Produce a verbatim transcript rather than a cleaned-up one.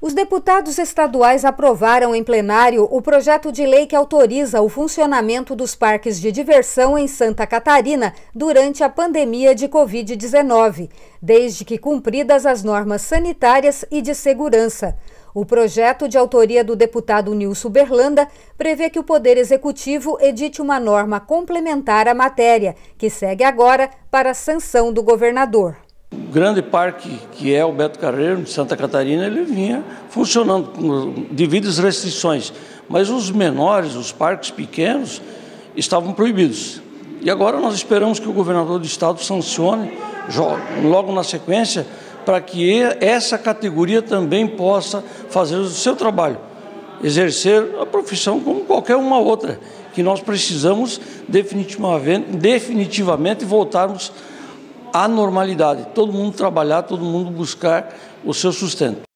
Os deputados estaduais aprovaram em plenário o projeto de lei que autoriza o funcionamento dos parques de diversão em Santa Catarina durante a pandemia de Covid dezenove, desde que cumpridas as normas sanitárias e de segurança. O projeto, de autoria do deputado Nilso Berlanda, prevê que o Poder Executivo edite uma norma complementar à matéria, que segue agora para a sanção do governador. O grande parque que é o Beto Carreiro, de Santa Catarina, ele vinha funcionando com devidas restrições, mas os menores, os parques pequenos, estavam proibidos. E agora nós esperamos que o governador do estado sancione, logo na sequência, para que essa categoria também possa fazer o seu trabalho, exercer a profissão como qualquer uma outra, que nós precisamos definitivamente, definitivamente voltarmos à normalidade, todo mundo trabalhar, todo mundo buscar o seu sustento.